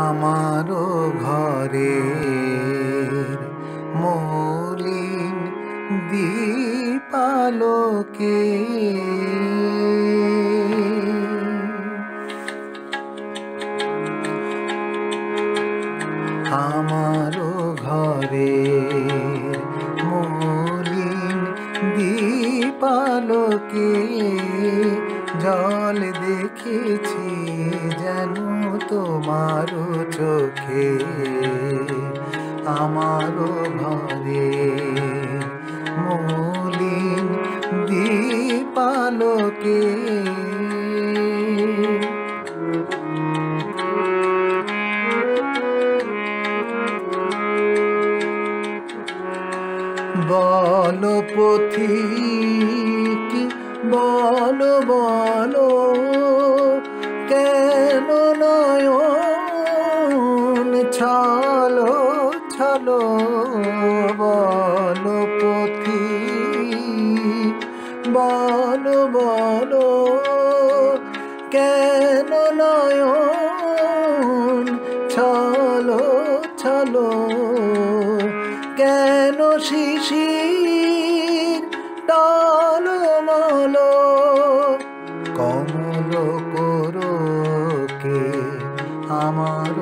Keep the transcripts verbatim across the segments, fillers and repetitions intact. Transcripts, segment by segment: আমারো ঘরে মলিন দীপালোকে আমারো ঘরে মলিন দীপালোকে জল দেখেছি যেন তোমার চোখে আমার ঘরে মলিন দীপালোকে বল পথিক বল বল কেন নয়ন চলো চলো বল পথিক বল বল কেন নয়ন চলো চলো কেন শিশির টলমল কমল করোকে আমার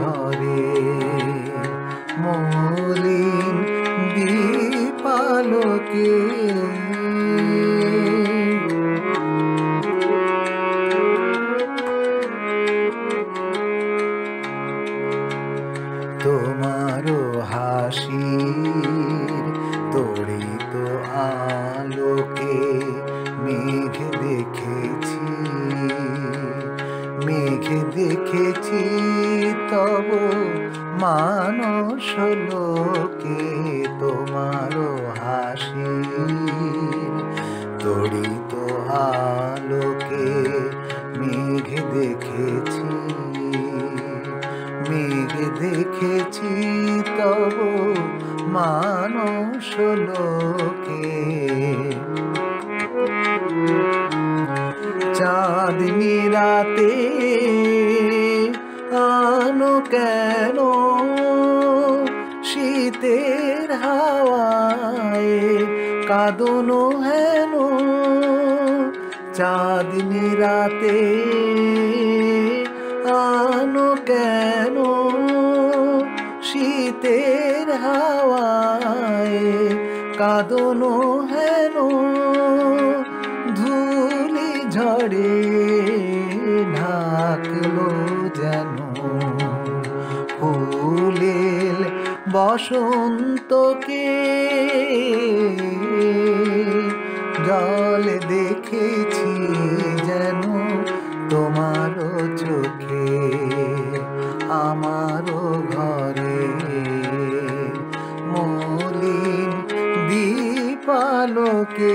ঘরে মলিন দীপালোকে তোমার হাসি তড়িত আলোকে মেঘ দেখেছি মেঘ দেখেছি তব মানুষ লোকে তোমার হাসি তড়িত আলোকে মেঘ দেখেছি মেঘ দেখেছি তব মানুষ লোকে চাঁদনি রাতে আনো কেন শীতের হাওয়ায় কাঁদনো হেন চাঁদনি রাতে আনো কেন শীতের হাওয়ায় কাঁদনো হেন ধুলি ঝড়ে ঢাকলো যেন ফুলের বসন্তকে জল দেখেছি যেন তোমার চোখে আমার ঘরে মলিন দীপালোকে।